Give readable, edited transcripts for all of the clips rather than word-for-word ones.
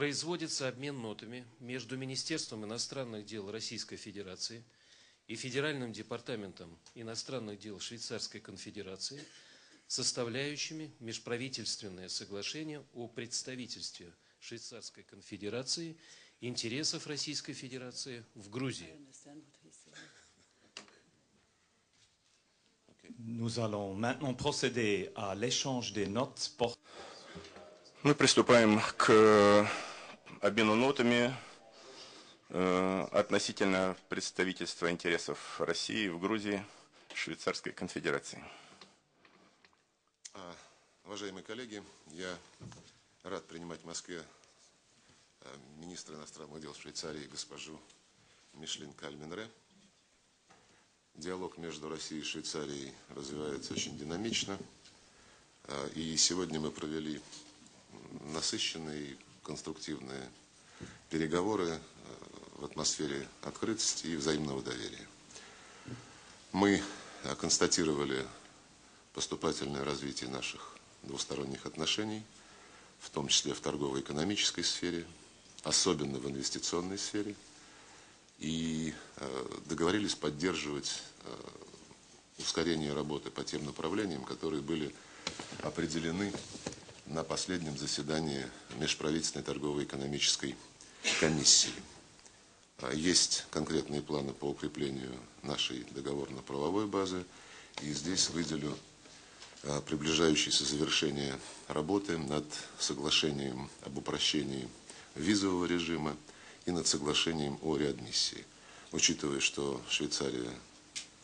производится обмен нотами между Министерством иностранных дел Российской Федерации и Федеральным департаментом иностранных дел Швейцарской Конфедерации, составляющими межправительственное соглашение о представительстве Швейцарской Конфедерации интересов Российской Федерации в Грузии. Мы приступаем к обмену нотами относительно представительства интересов России в Грузии, Швейцарской Конфедерации. Уважаемые коллеги, я рад принимать в Москве министра иностранных дел Швейцарии госпожу Мишлин Кальми-Ре. Диалог между Россией и Швейцарией развивается очень динамично. И сегодня мы провели насыщенные, конструктивные переговоры в атмосфере открытости и взаимного доверия. Мы констатировали поступательное развитие наших двусторонних отношений, в том числе в торгово-экономической сфере, особенно в инвестиционной сфере, и договорились поддерживать ускорение работы по тем направлениям, которые были определены на последнем заседании Межправительственной торгово-экономической комиссии. Есть конкретные планы по укреплению нашей договорно-правовой базы, и здесь выделю приближающееся завершение работы над соглашением об упрощении визового режима и над соглашением о реадмиссии, учитывая, что Швейцария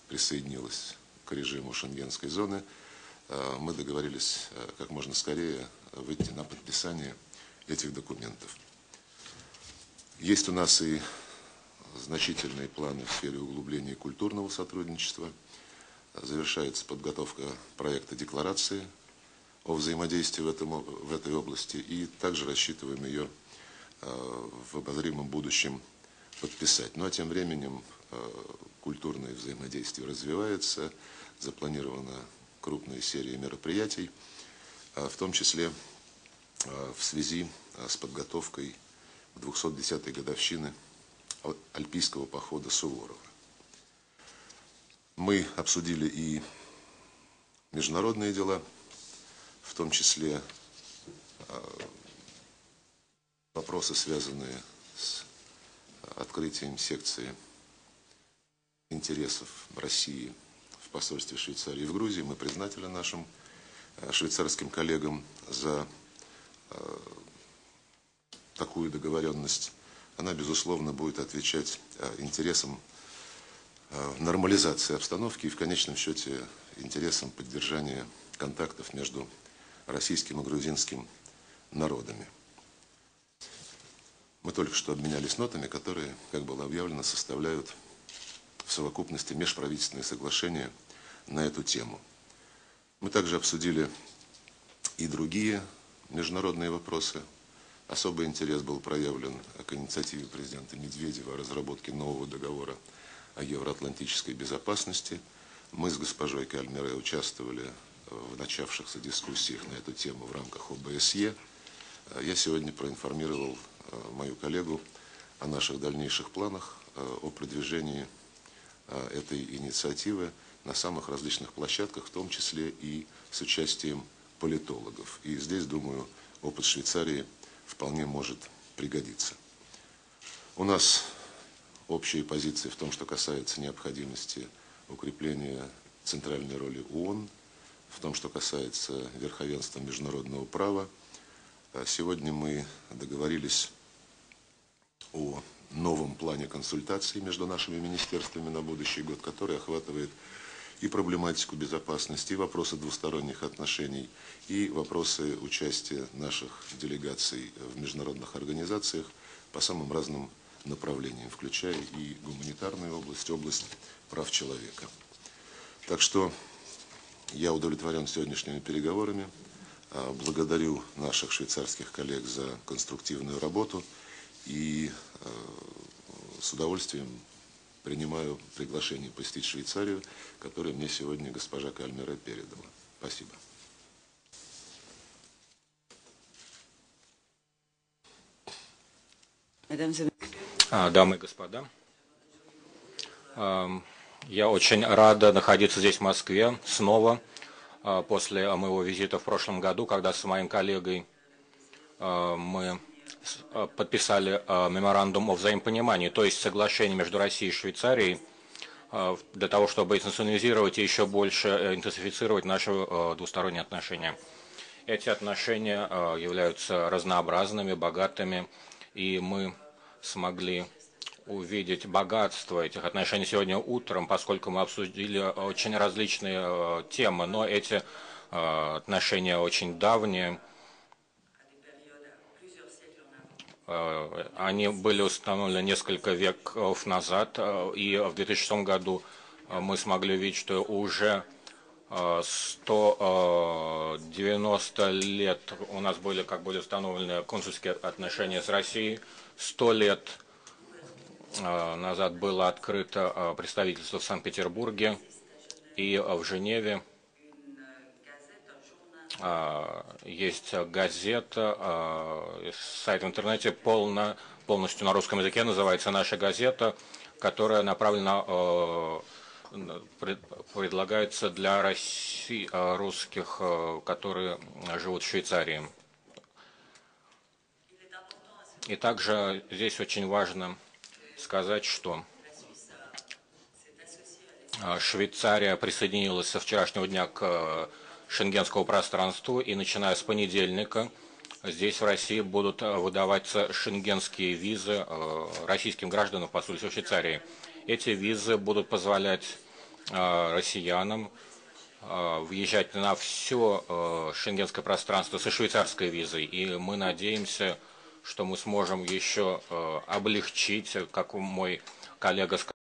присоединилась к режиму Шенгенской зоны. Мы договорились как можно скорее выйти на подписание этих документов. Есть у нас и значительные планы в сфере углубления культурного сотрудничества. Завершается подготовка проекта декларации о взаимодействии в этой области, и также рассчитываем ее в обозримом будущем подписать. Ну а тем временем культурное взаимодействие развивается, запланировано крупные серии мероприятий, в том числе в связи с подготовкой 210-й годовщины альпийского похода Суворова. Мы обсудили и международные дела, в том числе вопросы, связанные с открытием секции интересов России в посольстве Швейцарии в Грузии. Мы признательны нашим швейцарским коллегам за такую договоренность. Она, безусловно, будет отвечать интересам нормализации обстановки и, в конечном счете, интересам поддержания контактов между российским и грузинским народами. Мы только что обменялись нотами, которые, как было объявлено, составляют в совокупности межправительственные соглашения на эту тему. Мы также обсудили и другие международные вопросы. Особый интерес был проявлен к инициативе президента Медведева о разработке нового договора о евроатлантической безопасности. Мы с госпожой Кальми-Ре участвовали в начавшихся дискуссиях на эту тему в рамках ОБСЕ. Я сегодня проинформировал мою коллегу о наших дальнейших планах, о продвижении этой инициативы на самых различных площадках, в том числе и с участием политологов. И здесь, думаю, опыт Швейцарии вполне может пригодиться. У нас общие позиции в том, что касается необходимости укрепления центральной роли ООН, в том, что касается верховенства международного права. Сегодня мы договорились о новом плане консультаций между нашими министерствами на будущий год, который охватывает и проблематику безопасности, и вопросы двусторонних отношений, и вопросы участия наших делегаций в международных организациях по самым разным направлениям, включая и гуманитарную область, область прав человека. Так что я удовлетворен сегодняшними переговорами, благодарю наших швейцарских коллег за конструктивную работу. И с удовольствием принимаю приглашение посетить Швейцарию, которое мне сегодня госпожа Кальми-Ре передала. Спасибо. Дамы и господа, я очень рада находиться здесь, в Москве, снова после моего визита в прошлом году, когда с моим коллегой мы подписали меморандум о взаимопонимании, то есть соглашение между Россией и Швейцарией для того, чтобы институционализировать и еще больше интенсифицировать наши двусторонние отношения. Эти отношения являются разнообразными, богатыми, и мы смогли увидеть богатство этих отношений сегодня утром, поскольку мы обсудили очень различные темы, но эти отношения очень давние. Они были установлены несколько веков назад, и в 2006 году мы смогли увидеть, что уже 190 лет у нас были, как были установлены консульские отношения с Россией, 100 лет назад было открыто представительство в Санкт-Петербурге и в Женеве. Есть газета, сайт в интернете полностью на русском языке, называется «Наша газета», которая направлена, предлагается для русских, которые живут в Швейцарии. И также здесь очень важно сказать, что Швейцария присоединилась со вчерашнего дня к шенгенскому пространству, и начиная с понедельника здесь в России будут выдаваться шенгенские визы российским гражданам в посольстве в Швейцарии. Эти визы будут позволять россиянам въезжать на все шенгенское пространство со швейцарской визой, и мы надеемся, что мы сможем еще облегчить, как мой коллега сказал.